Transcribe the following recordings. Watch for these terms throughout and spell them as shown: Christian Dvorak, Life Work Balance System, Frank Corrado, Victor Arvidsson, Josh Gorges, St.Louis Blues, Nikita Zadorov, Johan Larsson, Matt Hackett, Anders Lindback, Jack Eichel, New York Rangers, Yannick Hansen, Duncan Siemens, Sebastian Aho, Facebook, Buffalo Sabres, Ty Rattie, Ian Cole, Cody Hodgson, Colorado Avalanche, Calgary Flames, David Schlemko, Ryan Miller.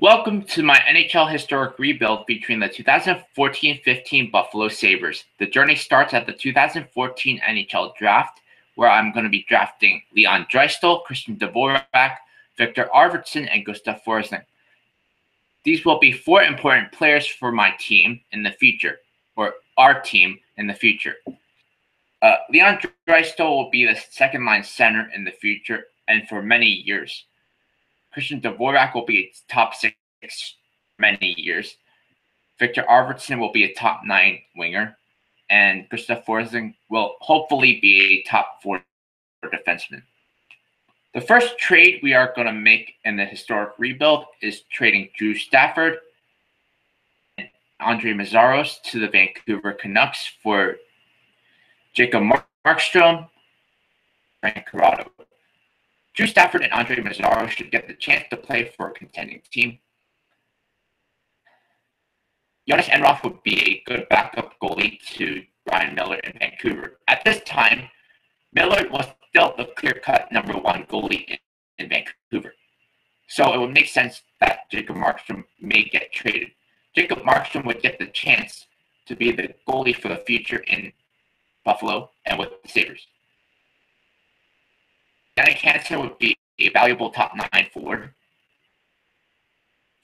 Welcome to my NHL historic rebuild between the 2014-15 Buffalo Sabres. The journey starts at the 2014 NHL Draft, where I'm going to be drafting Leon Draisaitl, Christian Dvorak, Victor Arvidsson, and Gustav Forsling. These will be four important players for my team in the future, or our team in the future. Leon Draisaitl will be the second-line center in the future and for many years. Christian Dvorak will be a top six many years. Victor Arvidsson will be a top 9 winger. And Gustav Forsling will hopefully be a top 4 defenseman. The first trade we are going to make in the historic rebuild is trading Drew Stafford and Andrej Meszaros to the Vancouver Canucks for Jacob Markstrom and Frank Corrado. Drew Stafford and Andrej Meszaros should get the chance to play for a contending team. Jonas Enroth would be a good backup goalie to Ryan Miller in Vancouver. At this time, Miller was still the clear-cut number 1 goalie in Vancouver. So it would make sense that Jacob Markstrom may get traded. Jacob Markstrom would get the chance to be the goalie for the future in Buffalo and with the Sabres. Yannick Hansen would be a valuable top 9 forward.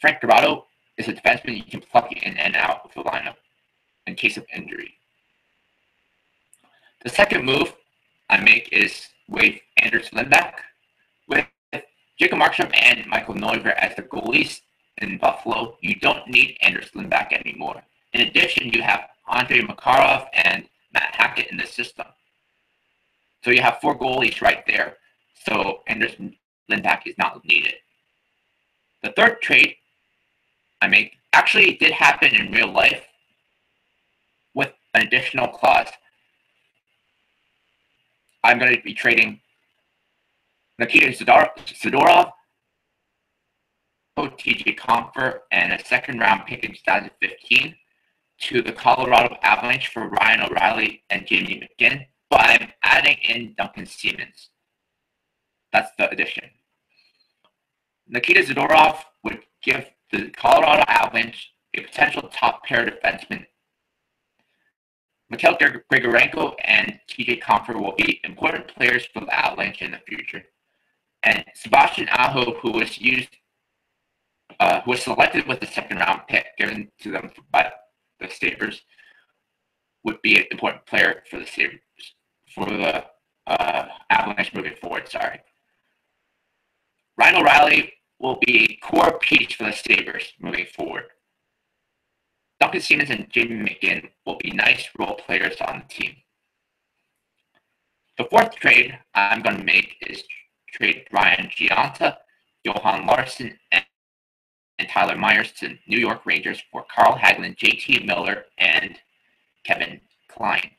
Frank Corrado is a defenseman you can pluck in and out of the lineup in case of injury. The second move I make is with Anders Lindback. With Jacob Markstrom and Michael Neuver as the goalies in Buffalo, you don't need Anders Lindback anymore. In addition, you have Andrei Makarov and Matt Hackett in the system. So you have 4 goalies right there. So Anders Lindback is not needed. The third trade I make actually did happen in real life with an additional clause. I'm going to be trading Nikita Zadorov, JT Compher, and a second-round pick in 2015 to the Colorado Avalanche for Ryan O'Reilly and Jamie McGinn. But I'm adding in Duncan Siemens. That's the addition. Nikita Zadorov would give the Colorado Avalanche a potential top-pair defenseman. Mikhail Grigorenko and TJ Compher will be important players for the Avalanche in the future. And Sebastian Aho, who was selected with the second-round pick given to them by the Sabres, would be an important player for the Sabres. For the Avalanche moving forward, Ryan O'Reilly will be a core piece for the Sabres moving forward. Duncan Siemens and Jamie McGinn will be nice role players on the team. The fourth trade I'm going to make is trade Ryan Giunta, Johan Larsson, and Tyler Myers to New York Rangers for Carl Hagelin, JT Miller, and Kevin Klein.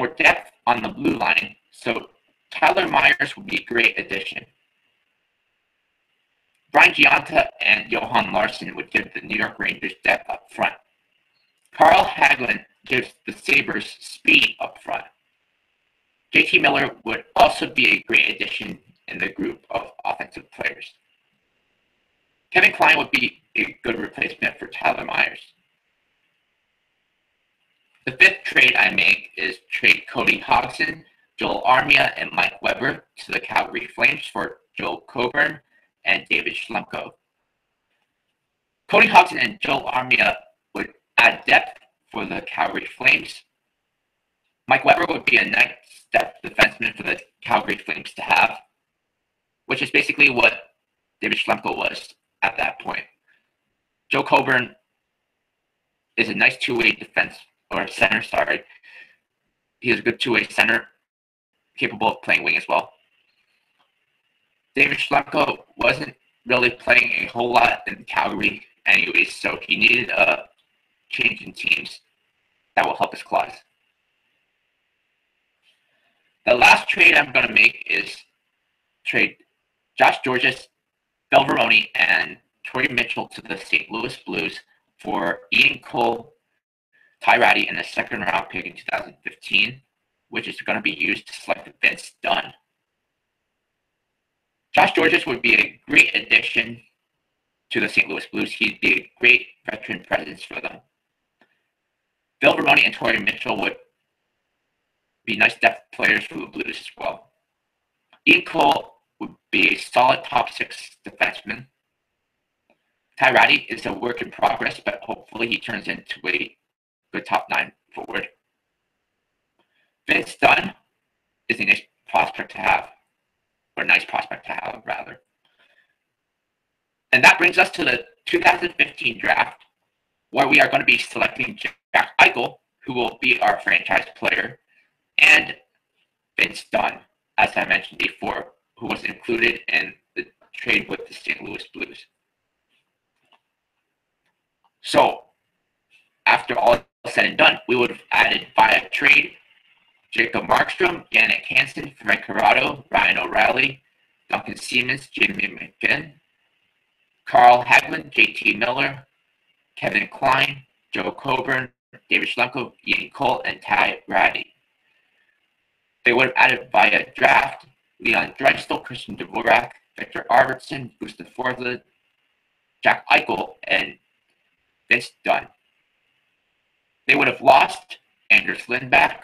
More depth on the blue line, so Tyler Myers would be a great addition. Ryan Giunta and Johan Larsson would give the New York Rangers depth up front. Carl Hagelin gives the Sabres speed up front. JT Miller would also be a great addition in the group of offensive players. Kevin Klein would be a good replacement for Tyler Myers. The fifth trade I make is trade Cody Hodgson, Joel Armia, and Mike Weber to the Calgary Flames for Joe Colborne and David Schlemko. Cody Hodgson and Joel Armia would add depth for the Calgary Flames. Mike Weber would be a nice depth defenseman for the Calgary Flames to have, which is basically what David Schlemko was at that point. Joe Colborne is a nice two-way defenseman. Or center, He is a good two-way center, capable of playing wing as well. David Schlemko wasn't really playing a whole lot in Calgary anyways, so he needed a change in teams that will help his cause. The last trade I'm going to make is trade Josh Gorges, Belveroni, and Torrey Mitchell to the St. Louis Blues for Ian Cole, Ty Rattie, and a second-round pick in 2015, which is going to be used to select Vince Dunn. Josh Gorges would be a great addition to the St. Louis Blues. He'd be a great veteran presence for them. Bill Vermoni and Torrey Mitchell would be nice depth players for the Blues as well. Ian Cole would be a solid top six defenseman. Ty Rattie is a work in progress, but hopefully he turns into a good top nine forward. Vince Dunn is a nice prospect to have, or nice prospect to have, rather. And that brings us to the 2015 draft, where we are going to be selecting Jack Eichel, who will be our franchise player, and Vince Dunn, as I mentioned before, who was included in the trade with the St. Louis Blues. So, after all said and done, we would have added via trade Jacob Markstrom, Yannick Hansen, Frank Corrado, Ryan O'Reilly, Duncan Siemens, Jamie McGinn, Carl Hagelin, JT Miller, Kevin Klein, Joe Colborne, David Schlemko, Ian Cole, and Ty Rattie. They would have added via draft Leon Draisaitl, Christian Dvorak, Victor Arvidsson, Gustav Forslind, Jack Eichel, and Vince Dunn. They would have lost Anders Lindback,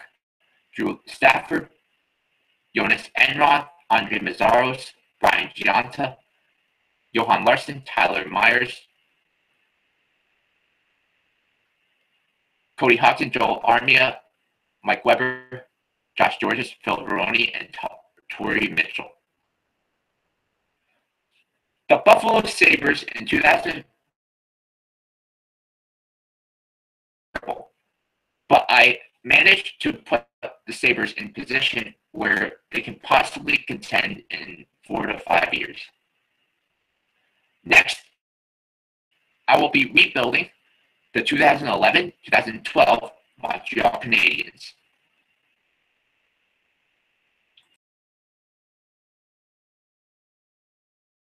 Drew Stafford, Jonas Enroth, Andrej Meszaros, Brian Giunta, Johan Larsson, Tyler Myers, Cody Hodgson, Joel Armia, Mike Weber, Josh Gorges, Phil Veroni, and Torrey Mitchell. The Buffalo Sabres in 2000, but I managed to put the Sabres in position where they can possibly contend in 4 to 5 years. Next, I will be rebuilding the 2011-2012 Montreal Canadiens.